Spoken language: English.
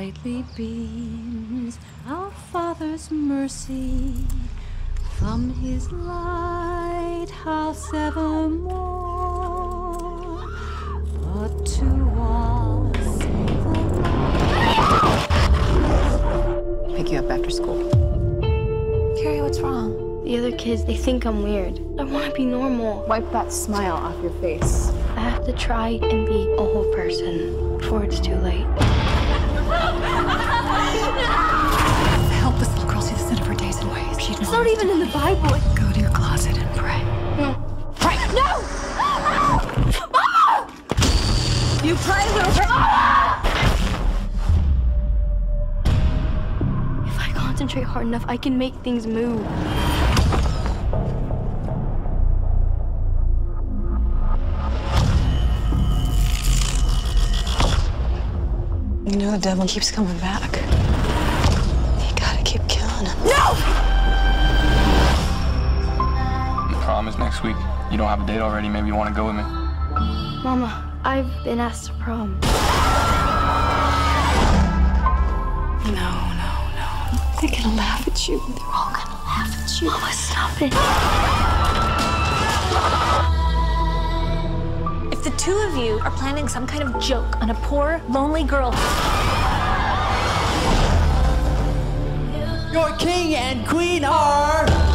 brightly beams our Father's mercy, from his lighthouse evermore. But to all save the light. Pick you up after school. Carrie, what's wrong? The other kids, they think I'm weird. I want to be normal. Wipe that smile off your face. I have to try and be a whole person before it's too late. Help this little girl see the sin of her days and ways. It's not even in the Bible. Go to your closet and pray. No. Pray! No! Mama! You pray, little girl. Mama! If I concentrate hard enough, I can make things move. You know the devil keeps coming back. You gotta keep killing him. No! The prom is next week. You don't have a date already. Maybe you want to go with me. Mama, I've been asked to prom. No. They're gonna laugh at you. They're all gonna laugh at you. Mama, stop it. If the two of you are planning some kind of joke on a poor, lonely girl. Your king and queen are...